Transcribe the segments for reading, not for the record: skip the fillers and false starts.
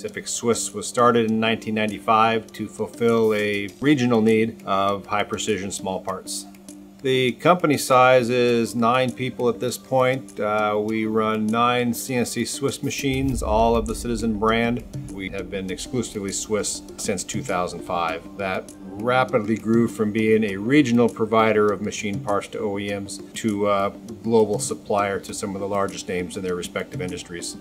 Pacific Swiss was started in 1995 to fulfill a regional need of high-precision small parts. The company size is 9 people at this point. We run 9 CNC Swiss machines, all of the Citizen brand. We have been exclusively Swiss since 2005. That rapidly grew from being a regional provider of machine parts to OEMs to a global supplier to some of the largest names in their respective industries.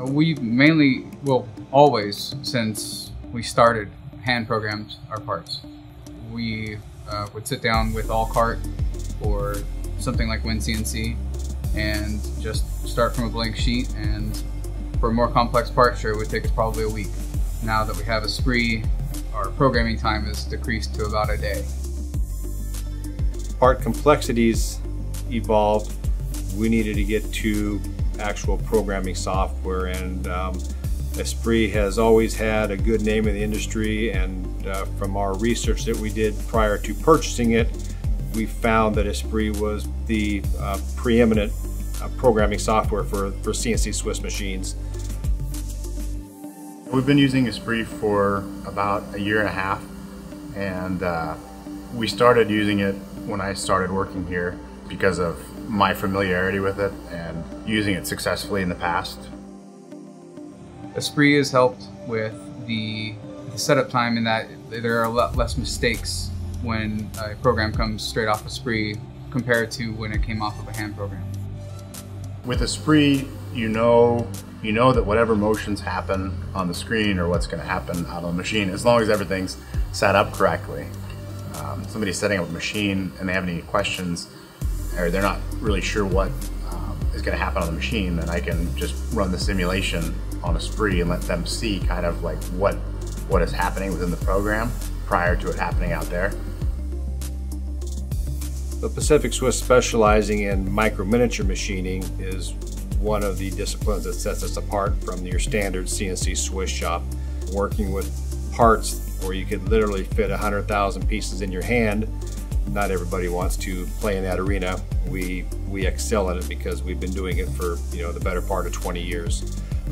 We've mainly, well, always since we started, hand-programmed our parts. We would sit down with AllCart or something like WinCNC and just start from a blank sheet, and for a more complex part, sure, it would take us probably a week. Now that we have ESPRIT, our programming time is decreased to about a day. Part complexities evolved. We needed to get to actual programming software, and ESPRIT has always had a good name in the industry, and from our research that we did prior to purchasing it, we found that ESPRIT was the preeminent programming software for CNC Swiss machines. We've been using ESPRIT for about a year and a half, and we started using it when I started working here because of my familiarity with it and using it successfully in the past. ESPRIT has helped with the setup time, in that there are a lot less mistakes when a program comes straight off ESPRIT compared to when it came off of a hand program. With ESPRIT, you know that whatever motions happen on the screen or what's going to happen out on the machine, as long as everything's set up correctly. Somebody's setting up a machine and they have any questions, or they're not really sure what is going to happen on the machine, then I can just run the simulation on ESPRIT and let them see kind of like what is happening within the program prior to it happening out there. The Pacific Swiss specializing in micro-miniature machining is one of the disciplines that sets us apart from your standard CNC Swiss shop. Working with parts where you could literally fit 100,000 pieces in your hand, not everybody wants to play in that arena. We excel at it because we've been doing it for the better part of 20 years.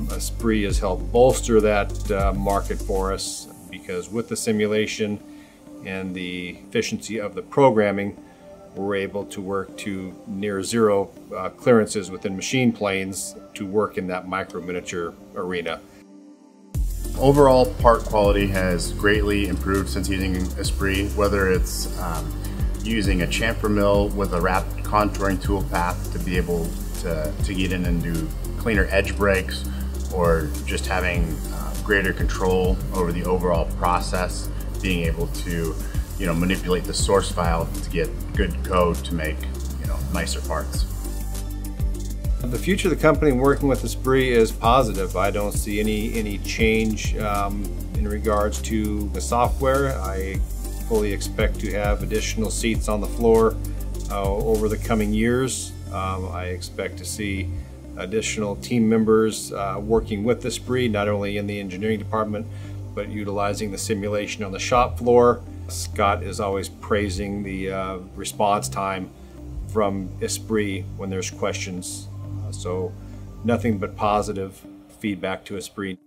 ESPRIT has helped bolster that market for us, because with the simulation and the efficiency of the programming, we're able to work to near zero clearances within machine planes to work in that micro-miniature arena. Overall, part quality has greatly improved since using ESPRIT, whether it's using a chamfer mill with a wrapped contouring toolpath to be able to get in and do cleaner edge breaks, or just having greater control over the overall process, being able to manipulate the source file to get good code to make nicer parts. The future of the company working with ESPRIT is positive. I don't see any change in regards to the software. I fully expect to have additional seats on the floor over the coming years. I expect to see additional team members working with ESPRIT, not only in the engineering department, but utilizing the simulation on the shop floor. Scott is always praising the response time from ESPRIT when there's questions. So nothing but positive feedback to ESPRIT.